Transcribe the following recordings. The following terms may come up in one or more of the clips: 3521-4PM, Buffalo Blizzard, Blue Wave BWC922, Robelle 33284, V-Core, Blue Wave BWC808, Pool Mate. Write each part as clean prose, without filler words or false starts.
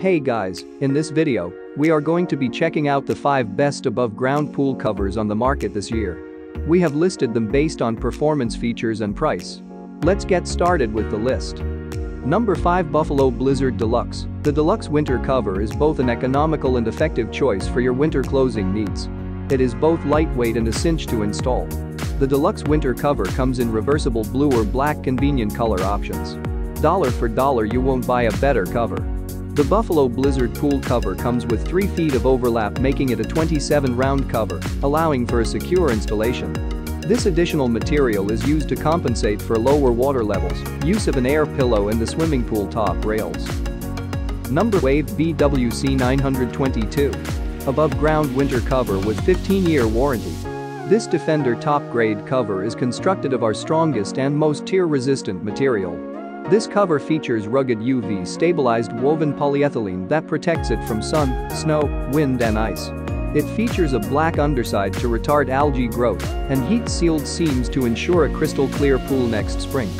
Hey guys, in this video, we are going to be checking out the 5 best above ground pool covers on the market this year. We have listed them based on performance, features and price. Let's get started with the list. Number 5, Buffalo Blizzard Deluxe. The Deluxe winter cover is both an economical and effective choice for your winter closing needs. It is both lightweight and a cinch to install. The Deluxe winter cover comes in reversible blue or black convenient color options. Dollar for dollar, you won't buy a better cover. The Buffalo Blizzard pool cover comes with 3 feet of overlap, making it a 27-round cover, allowing for a secure installation. This additional material is used to compensate for lower water levels, use of an air pillow and the swimming pool top rails. Number 8, Blue Wave BWC922. Above-ground winter cover with 15-year warranty. This Defender top-grade cover is constructed of our strongest and most tear-resistant material. This cover features rugged UV-stabilized woven polyethylene that protects it from sun, snow, wind and ice. It features a black underside to retard algae growth and heat-sealed seams to ensure a crystal-clear pool next spring.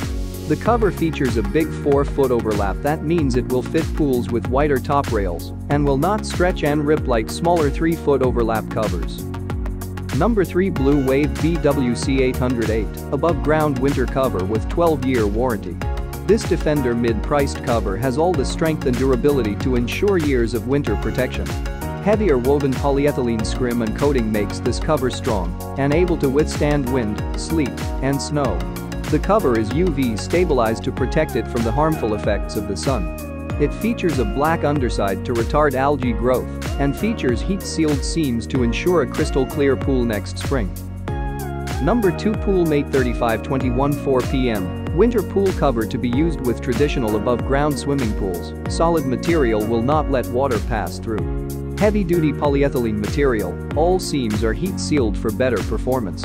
The cover features a big 4-foot overlap that means it will fit pools with wider top rails and will not stretch and rip like smaller 3-foot overlap covers. Number 3, Blue Wave BWC808. Above-ground winter cover with 12-year warranty. This Defender mid-priced cover has all the strength and durability to ensure years of winter protection. Heavier woven polyethylene scrim and coating makes this cover strong and able to withstand wind, sleet, and snow. The cover is UV stabilized to protect it from the harmful effects of the sun. It features a black underside to retard algae growth and features heat-sealed seams to ensure a crystal-clear pool next spring. Number 2, Pool Mate 3521 4 PM. Winter pool cover to be used with traditional above-ground swimming pools. Solid material will not let water pass through. Heavy-duty polyethylene material, all seams are heat-sealed for better performance.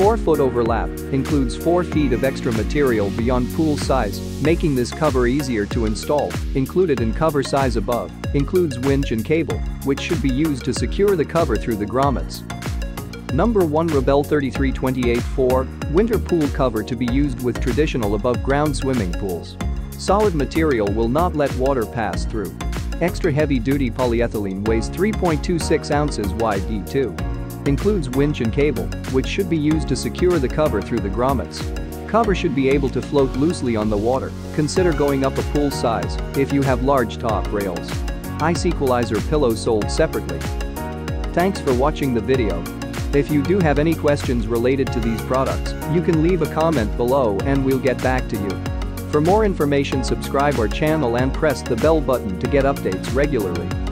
4-foot overlap includes 4 feet of extra material beyond pool size, making this cover easier to install. Included in cover size above includes winch and cable, which should be used to secure the cover through the grommets. Number 1, Robelle 33284. Winter pool cover to be used with traditional above-ground swimming pools. Solid material will not let water pass through. Extra heavy-duty polyethylene weighs 3.26 ounces YD2. Includes winch and cable, which should be used to secure the cover through the grommets. Cover should be able to float loosely on the water. Consider going up a pool size if you have large top rails. Ice equalizer pillow sold separately. Thanks for watching the video. If you do have any questions related to these products, you can leave a comment below and we'll get back to you. For more information, subscribe our channel and press the bell button to get updates regularly.